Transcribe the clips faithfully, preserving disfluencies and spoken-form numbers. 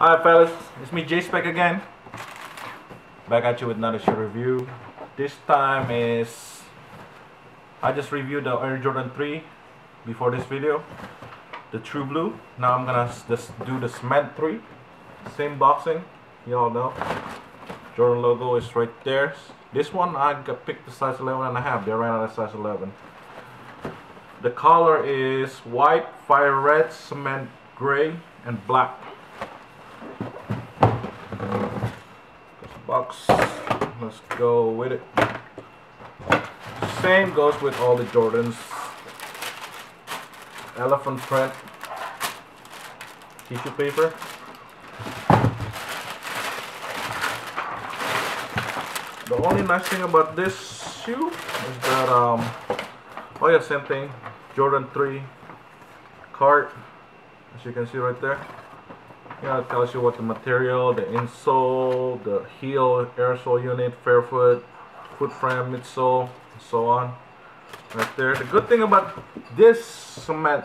Alright fellas, it's me Jspekz again, back at you with another shoe review. This time is, I just reviewed the Air Jordan three before this video, the True Blue. Now I'm gonna just do the Cement three, same boxing, y'all know. Jordan logo is right there. This one I picked the size eleven and a half, they ran out of size eleven. The color is white, fire red, cement gray, and black. Box, let's go with it. Same goes with all the Jordans. Elephant print, tissue paper. The only nice thing about this shoe is that um, oh yeah, same thing. Jordan three card, as you can see right there. Yeah, it tells you what the material, the insole, the heel, air sole unit, fair foot, foot frame, midsole, and so on. Right there. The good thing about this Cement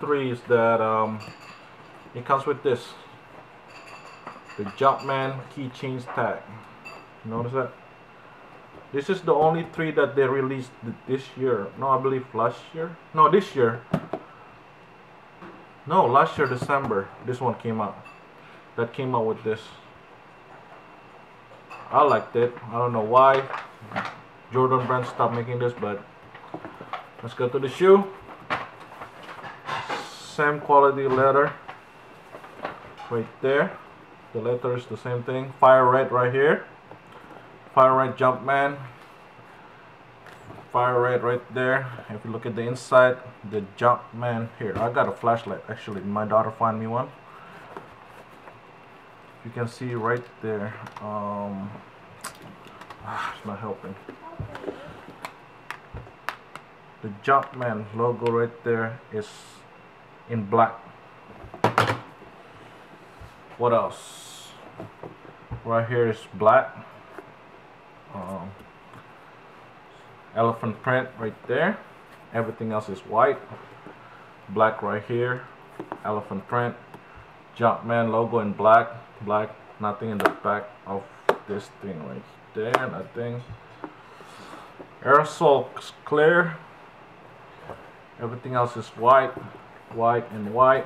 three is that um, it comes with this, the Jumpman keychains tag. You notice that? This is the only three that they released this year. No, I believe last year. No, this year. No, last year December. This one came out. That came out with this. I liked it. I don't know why Jordan brand stopped making this, but let's go to the shoe. Same quality leather right there. The leather is the same thing. Fire red right here. Fire red Jumpman. Fire red right there. If you look at the inside, the Jumpman here. I got a flashlight actually. My daughter found me one. You can see right there. Um, ah, it's not helping. The Jumpman logo right there is in black. What else? Right here is black. Um, Elephant print right there. Everything else is white. Black right here. Elephant print. Jumpman logo in black. Black. Nothing in the back of this thing right there. Nothing. Air sole is clear. Everything else is white. White and white.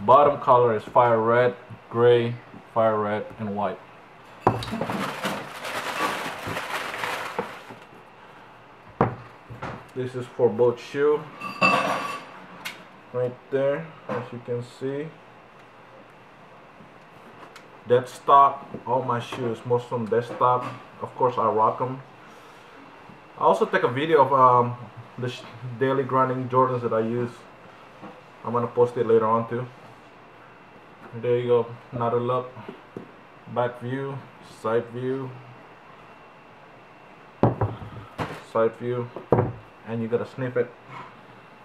Bottom color is fire red, gray, fire red, and white. This is for both shoe, right there, as you can see. Dead stock, all my shoes, most of them dead stock. Of course, I rock them. I also take a video of um, the sh daily grinding Jordans that I use. I'm gonna post it later on too. There you go, another look, back view, side view, side view. And you gotta sniff it.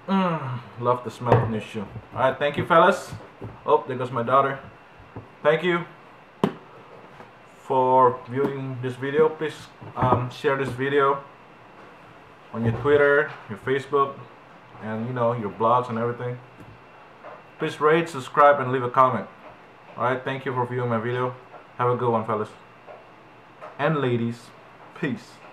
Mm, love the smell of new shoe. Alright, thank you fellas. Oh, there goes my daughter. Thank you for viewing this video. Please um, share this video on your Twitter, your Facebook, and you know, your blogs and everything. Please rate, subscribe, and leave a comment. Alright, thank you for viewing my video. Have a good one fellas. And ladies, peace.